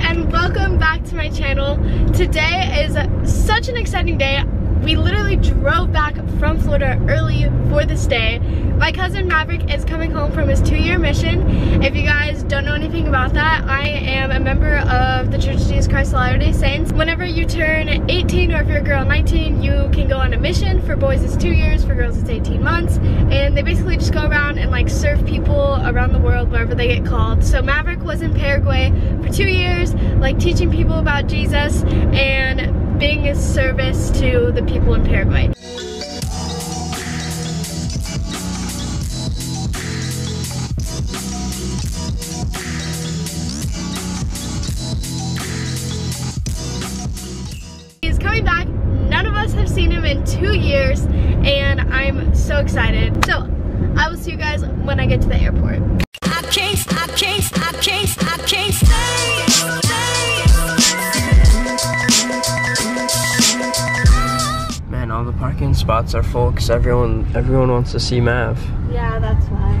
and welcome back to my channel. Today is such an exciting day. We literally drove back from Florida early for this day. My cousin Maverick is coming home from his 2-year mission. If you guys don't know anything about that, I am a member of the Church of Jesus Christ of Latter-day Saints. Whenever you turn 18, or if you're a girl 19, you can go on a mission. For boys it's 2 years, for girls it's 18 months. And they basically just go around and like serve people around the world wherever they get called. So Maverick was in Paraguay for 2 years, like teaching people about Jesus and being a service to the people in Paraguay. He's coming back. None of us have seen him in 2 years, and I'm so excited. So I will see you guys when I get to the airport. All the parking spots are full because everyone wants to see Mav. Yeah, that's why.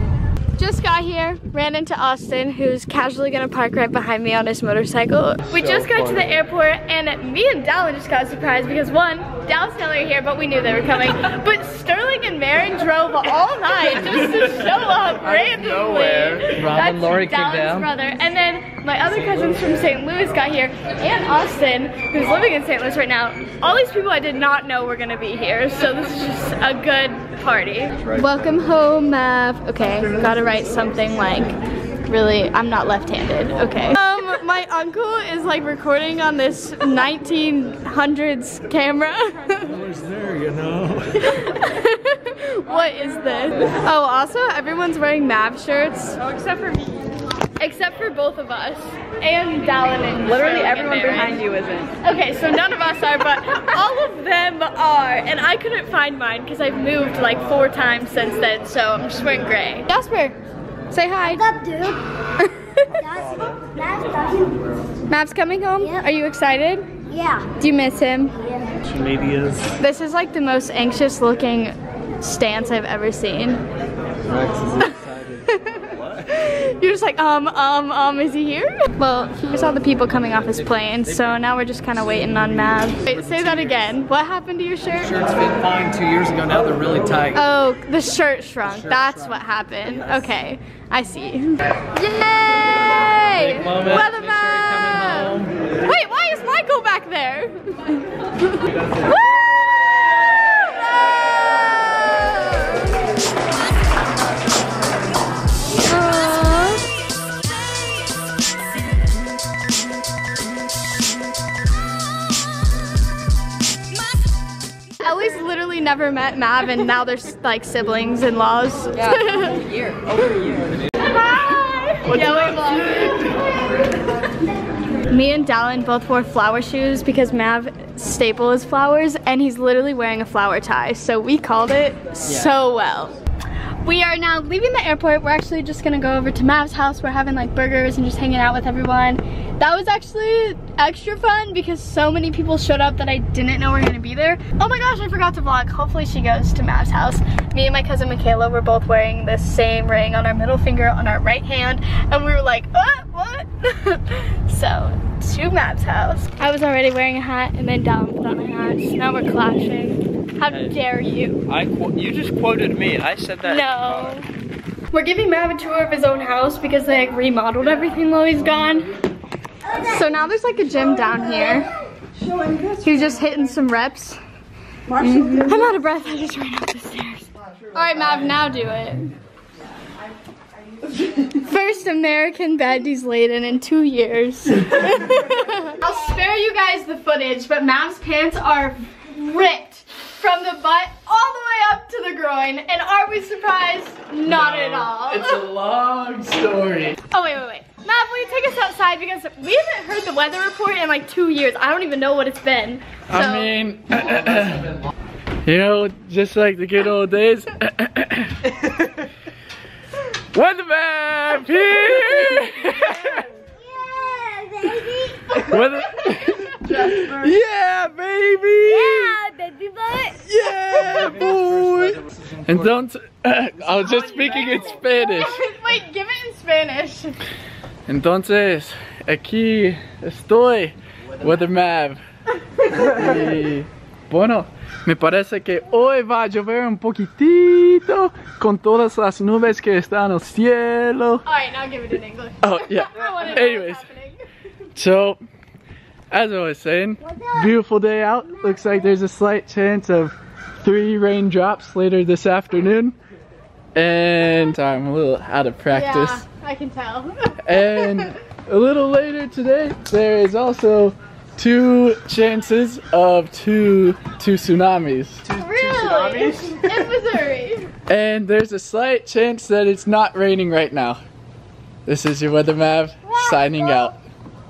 Just got here, ran into Austin, who's casually gonna park right behind me on his motorcycle. We just got to the airport, and me and Dallin just got surprised because one, Dallin's not here, but we knew they were coming. But Sterling and Naren drove all night just to show up randomly. Nowhere. Rob and Lori came down. Brother. And then my other cousins from St. Louis got here, and Austin, who's living in St. Louis right now. All these people I did not know were gonna be here, so this is just a good party. Welcome home, Mav. Okay, gotta write something like, really, I'm not left-handed, okay. My uncle is like recording on this 1900s camera. I was there, you know. What is this? Oh, also, everyone's wearing Mav shirts. Oh, except for me. Except for both of us and Dallin and literally everyone behind you isn't. Okay, so none of us are, but all of them are. And I couldn't find mine because I've moved like 4 times since then, so I'm just wearing gray. Jasper, say hi. What's up, dude? Mav's coming home? Yep. Are you excited? Yeah. Do you miss him? Yeah. She maybe is. This is like the most anxious looking stance I've ever seen. Max is excited. You're just like, is he here? Well, here's all the people coming off his plane, so now we're just kind of waiting on Mav. Wait, say that again. What happened to your shirt? Shirt's been fine 2 years ago, now they're really tight. Oh, the shirt shrunk. That's what happened. Okay, I see. Yay! Weather Mav! Wait, why is Michael back there? Woo! Never met Mav, and now they're like siblings and laws. Yeah, over a year. Bye! Yeah, me and Dallin both wore flower shoes because Mav staple is flowers, and he's literally wearing a flower tie, so we called it so well. We are now leaving the airport. We're actually just gonna go over to Mav's house. We're having like burgers and just hanging out with everyone. That was actually extra fun because so many people showed up that I didn't know were gonna be there. Oh my gosh, I forgot to vlog. Hopefully she goes to Mav's house. Me and my cousin Michaela were both wearing the same ring on our middle finger on our right hand, and we were like, what? So, to Mav's house. I was already wearing a hat, and then Dallin put on a hat, so now we're clashing. How dare you? You just quoted me. I said that. No. We're giving Mav a tour of his own house because they like remodeled everything while he's gone. So now there's like a gym down here. He's just hitting some reps. I'm out of breath. I just ran up the stairs. All right, Mav, now do it. First American bed he's laid in 2 years. I'll spare you guys the footage, but Mav's pants are ripped from the butt all the way up to the groin, and are we surprised? Not at all. It's a long story. Oh wait. Mav, will you take us outside because we haven't heard the weather report in like 2 years. I don't even know what it's been. So. I mean, you know, just like the good old days. Weather Mav here! Yeah, baby! Weather Jasper. Yeah, baby! Yeah! Yeah, boy! And don't... I was just speaking in Spanish. Wait, give it in Spanish. Entonces, aquí estoy with the Mav. Y bueno, me parece que hoy va a llover un poquitito con todas las nubes que están en el cielo. Alright, now give it in English. Oh, yeah. Anyways, so as I was saying, beautiful day out. Looks like there's a slight chance of 3 raindrops later this afternoon. And I'm a little out of practice. Yeah, I can tell. And a little later today, there is also 2 chances of two tsunamis. Really? Two tsunamis? In Missouri. And there's a slight chance that it's not raining right now. This is your weather Mav, signing out.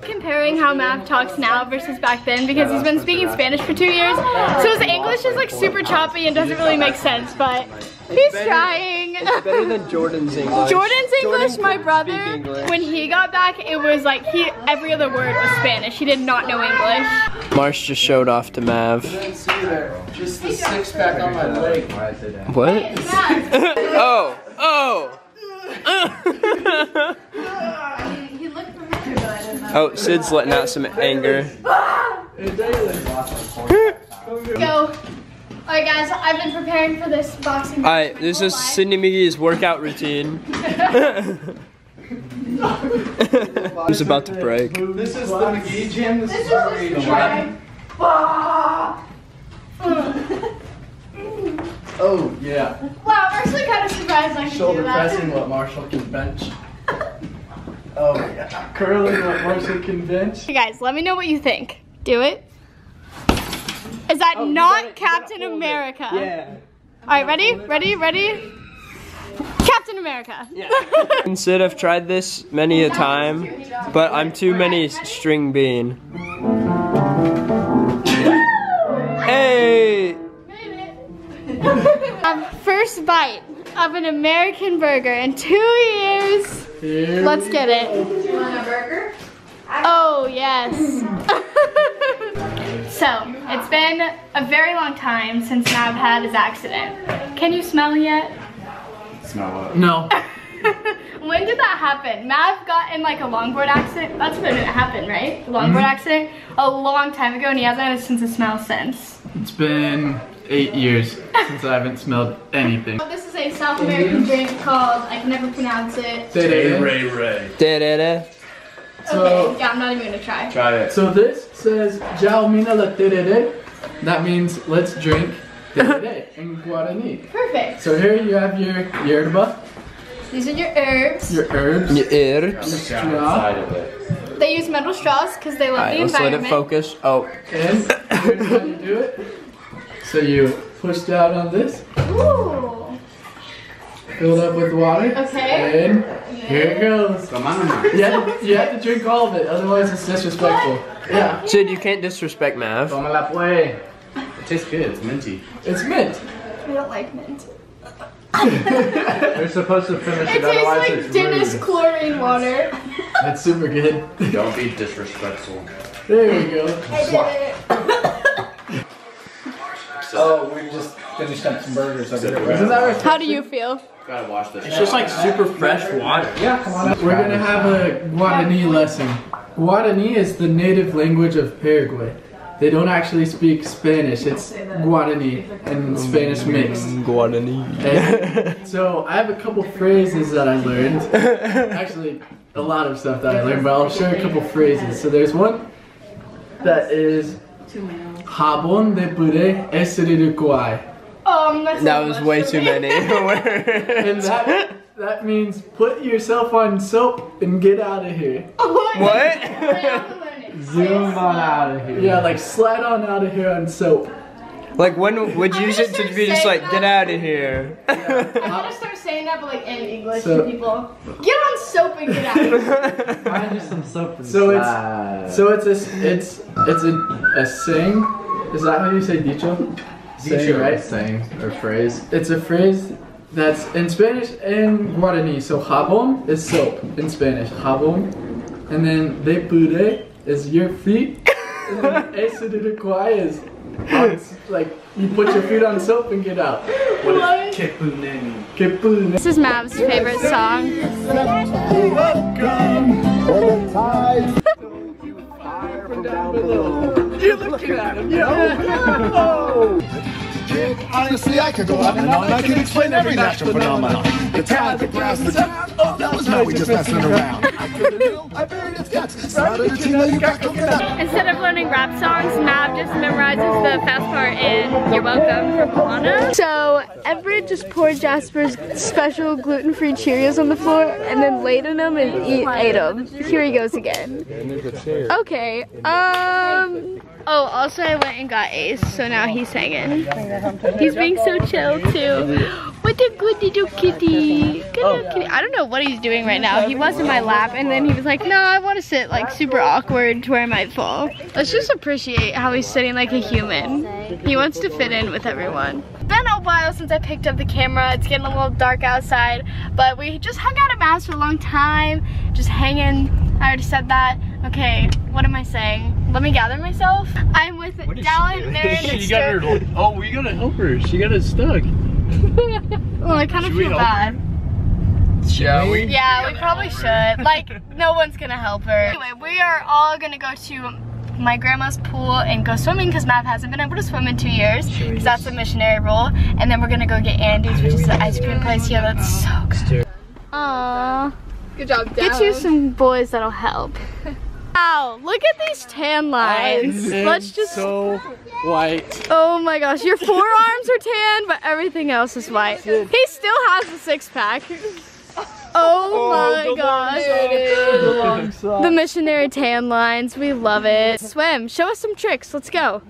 Comparing how Mav talks now versus back then, because he's been speaking Spanish for 2 years, so his English is like super choppy and doesn't really make sense, but he's trying. It's better than Jordan's English. Jordan's English, my brother, when he got back, it was like every other word was Spanish. He did not know English. Marsh just showed off to Mav. Just the six-pack on my leg. What? Oh! Oh! Oh, Sid's letting out some anger. Go. Alright guys, I've been preparing for this boxing. Alright, this is Sydney McGee's workout routine. It's about to break. This is the McGee gym. This is the try. Oh, yeah. Wow, I'm actually kind of surprised I can do that. Shoulder pressing what Marshall can bench. Oh yeah, curling what Marshall can bench. Hey guys, let me know what you think. Do it. Is that not Captain America? Yeah. Alright, ready? Ready? Ready? Captain America. Yeah. And Sid, I've tried this many a time, but I'm too many string bean. Hey! Made it. First bite of an American burger in 2 years. Let's get it. Do you want a burger? Oh, yes. So, it's been a very long time since Mav had his accident. Can you smell yet? Smell what? No. When did that happen? Mav got in like a longboard accident. That's when it happened, right? The longboard accident a long time ago, and he hasn't had a sense of smell since. It's been 8 years since I haven't smelled anything. Well, this is a South American drink called, I can never pronounce it. Terere. Terere. Okay, yeah, I'm not even gonna try. Try it. So this says Jalmina la Terere. That means let's drink terere in Guarani. Perfect. So here you have your yerba. These are your herbs. Your herbs. Your herbs. They use metal straws because they love the environment. Let's let it focus. Oh. And here's how you do it. So you push down on this. Ooh. Fill it up with water. Okay. And here it goes. Come on. You have to drink all of it, otherwise it's disrespectful. What? Yeah. Sid, you can't disrespect Mav. It tastes good. It's minty. It's mint. We don't like mint. We're supposed to finish it, otherwise it's rude. It tastes like Dennis chlorine water. That's super good. Don't be disrespectful. There we go. So we just finished up some burgers. How do you feel? Gotta wash this. It's just like super fresh water. Yeah, come on. We're gonna have a Guarani lesson. Guarani is the native language of Paraguay. They don't actually speak Spanish. It's Guarani and Spanish mixed. Guarani. And so I have a couple phrases that I learned. Actually, a lot of stuff that I learned, but I'll share a couple phrases. So there's one that is. Jabón de puré es rirucuay. That was way too many words. And that means put yourself on soap and get out of here. Oh, what? Zoom on out of here. Yeah, like slide on out of here on soap. Like when would you use it to be just like get out of here? Yeah. I'm gonna start saying that, but like in English to people. Get on soap and get out of here. Find some soap and slide. So it's a saying. Is that how you say dicho? Saying, right? Saying or phrase. It's a phrase that's in Spanish and Guarani. So jabón is soap in Spanish. Jabón, and then de puré is your feet. And then eso de require is like you put your feet on soap and get out. What? This is Mav's favorite song. little. You're looking at him, yeah. Oh. Honestly, I could go on and on. I could explain every natural phenomenon. The tide, the grass, the tap. Oh, that was now we just messing around. I buried its guts. Instead of learning rap songs, Mav just memorizes the fast part in You're Welcome from Moana. So Everett just poured Jasper's special gluten-free Cheerios on the floor and then laid on them and ate them. Here he goes again. Okay, oh, also I went and got Ace, so now he's hanging. He's being so chill too. What a good little kitty. Good little kitty. I don't know what he's doing right now. He was in my lap and then he was like, no, I want to sit like super awkward to where I might fall. Let's just appreciate how he's sitting like a human. He wants to fit in with everyone. It's been a while since I picked up the camera. It's getting a little dark outside, but we just hung out at Mass for a long time. Just hanging. I already said that. Okay, what am I saying? Let me gather myself. I'm with Dallin, Naren, and Sturk. Oh, we gotta help her. She got it stuck. Well, I kind of feel bad. Shall we? Yeah, we probably should. Like, no one's gonna help her. Anyway, we are all gonna go to my grandma's pool and go swimming because Mav hasn't been able to swim in 2 years because that's the missionary rule. And then we're gonna go get Andy's, which is the ice cream place. Yeah, that's so good. Aww. Good job, Dallin. Get you some boys that'll help. Wow, look at these tan lines. Let's just so white. Oh my gosh, your forearms are tan, but everything else is white. He still has the six-pack. Oh my gosh. The missionary tan lines, we love it. Swim, show us some tricks, let's go.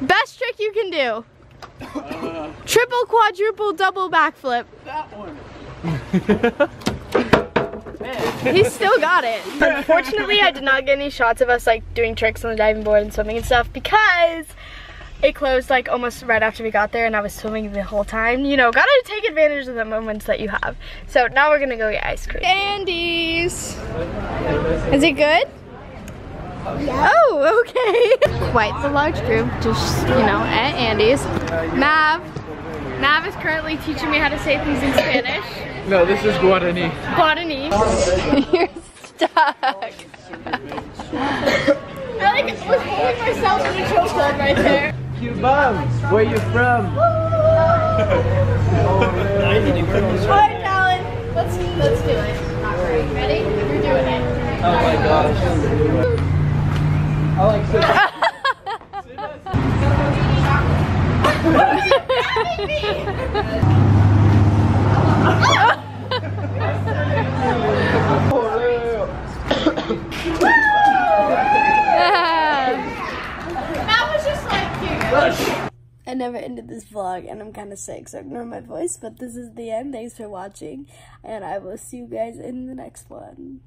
Best trick you can do. Triple, quadruple, double backflip. That one. He still got it. Unfortunately, I did not get any shots of us like doing tricks on the diving board and swimming and stuff because it closed like almost right after we got there and I was swimming the whole time. You know, gotta take advantage of the moments that you have. So now we're gonna go get ice cream. Andy's. Is it good? Yeah. Oh, okay. Quite the large group, just, you know, at Andy's. Mav is currently teaching me how to say things in Spanish. No, this is Guarani. Guarani. You're stuck. I like was holding myself in a chokehold right there. Cuban, where you from? Alright, Dallin. Let's do it. Alright, ready? You're doing it. Oh my gosh. I like this. That was just like you. I never ended this vlog and I'm kind of sick, so ignore my voice, but this is the end. Thanks for watching and I will see you guys in the next one.